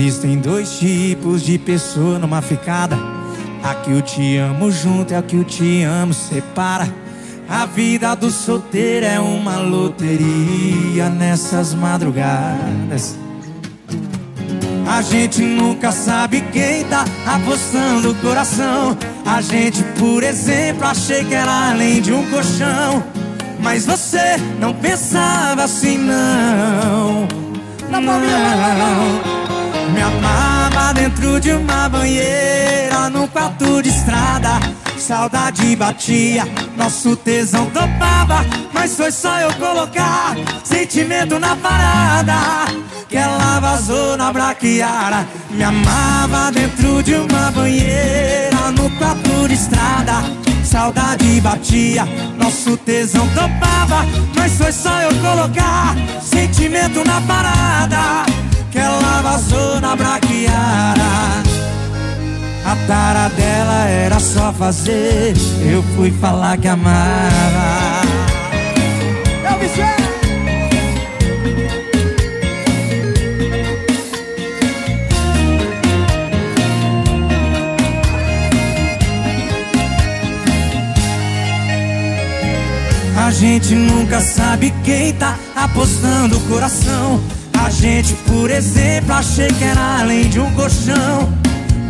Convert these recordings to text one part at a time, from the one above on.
Existem dois tipos de pessoa numa ficada: a que o te amo junto e a que o te amo separa. A vida do solteiro é uma loteria nessas madrugadas. A gente nunca sabe quem tá apostando o coração. A gente, por exemplo, achei que era além de um colchão. Mas você não pensava assim, não. Não. Me amava dentro de uma banheira, num quarto de estrada. Saudade batia, nosso tesão topava, mas foi só eu colocar sentimento na parada que ela vazou na braquiara. Me amava dentro de uma banheira, num quarto de estrada. Saudade batia, nosso tesão topava, mas foi só eu colocar sentimento na parada que ela vazou na braquiara. A tara dela era só fazer, eu fui falar que amava. Eu me sei. A gente nunca sabe quem tá apostando o coração. A gente, por exemplo, achei que era além de um colchão.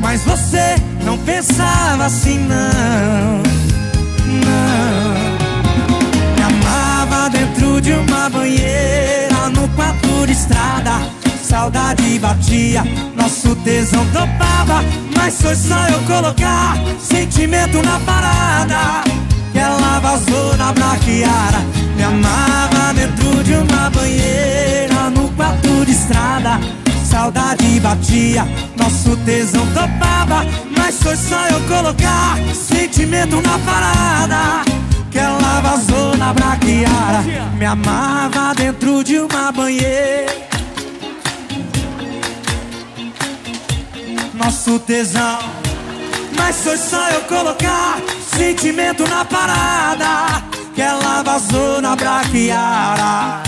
Mas você não pensava assim, não. Não. Me amava dentro de uma banheira, num quarto de estrada. Saudade batia, nosso tesão topava, mas foi só eu colocar sentimento na parada que ela vazou na braquiara. Me amava dentro de uma banheira, num quarto de estrada. Saudade batia, nosso tesão topava, mas foi só eu colocar sentimento na parada que ela vazou na braquiara. Me amava dentro de uma banheira, nosso tesão, mas foi só eu colocar sentimento na parada que ela vazou na braquiara.